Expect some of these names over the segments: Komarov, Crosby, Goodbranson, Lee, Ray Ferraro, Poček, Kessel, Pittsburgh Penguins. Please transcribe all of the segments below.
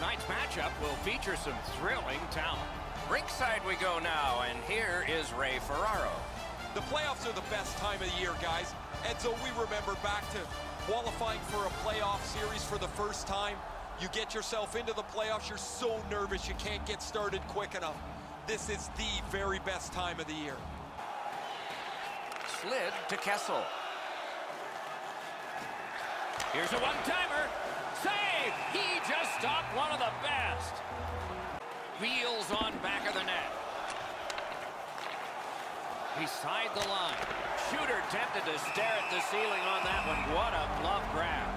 Tonight's matchup will feature some thrilling talent. Ringside we go now, and here is Ray Ferraro. The playoffs are the best time of the year, guys. And so we remember back to qualifying for a playoff series for the first time. You get yourself into the playoffs, you're so nervous you can't get started quick enough. This is the very best time of the year. Slid to Kessel. Here's a one-timer. Save! He just stopped one of the best. Wheels on back of the net. He's side the line. Shooter tempted to stare at the ceiling on that one. What a glove grab.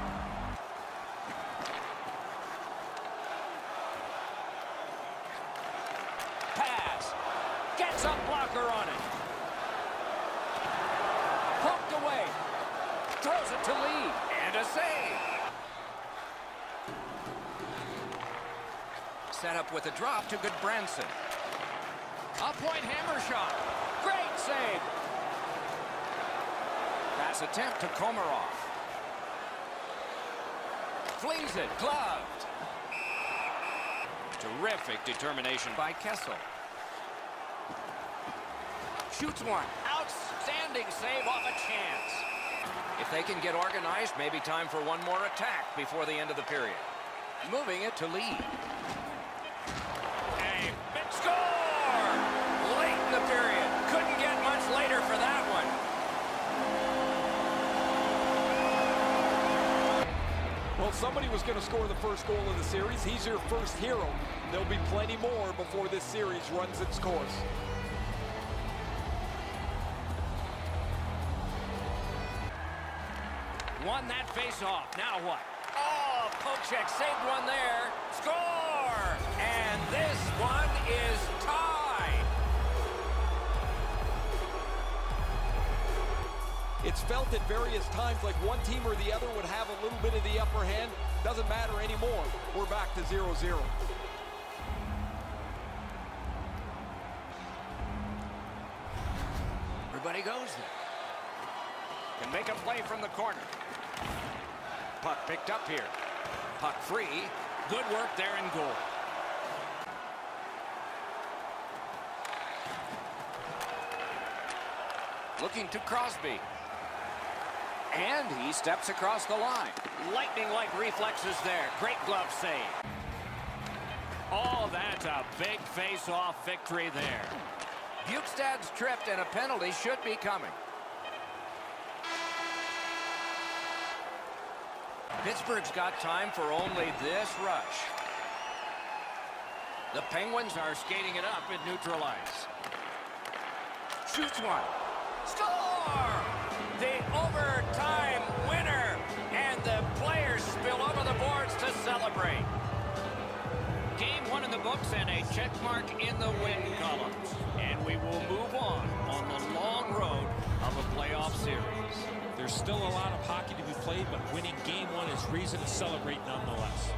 Pass. Gets a blocker on it. Poked away. Throws it to Lee. And a save. Set up with a drop to Goodbranson. A-point hammer shot. Great save. Pass attempt to Komarov. Flings it. Gloved. Terrific determination by Kessel. Shoots one. Outstanding save off a chance. If they can get organized, maybe time for one more attack before the end of the period. Moving it to Lee. Score! Late in the period. Couldn't get much later for that one. Well, somebody was going to score the first goal of the series. He's your first hero. There'll be plenty more before this series runs its course. Won that face-off. Now what? Oh, Poček saved one there. Score! And this one is tied. It's felt at various times like one team or the other would have a little bit of the upper hand. Doesn't matter anymore. We're back to 0-0. Everybody goes there. Can make a play from the corner. Puck picked up here. Puck free. Good work there in goal. Looking to Crosby. And he steps across the line. Lightning-like reflexes there. Great glove save. Oh, that's a big face-off victory there. Bukestad's tripped and a penalty should be coming. Pittsburgh's got time for only this rush. The Penguins are skating it up at neutral ice. Shoots one. Score! The overtime winner! And the players spill over the boards to celebrate. Game one in the books and a check mark in the win columns. And we will move on the long road of a playoff series. There's still a lot of hockey to be played, but winning game one is reason to celebrate nonetheless.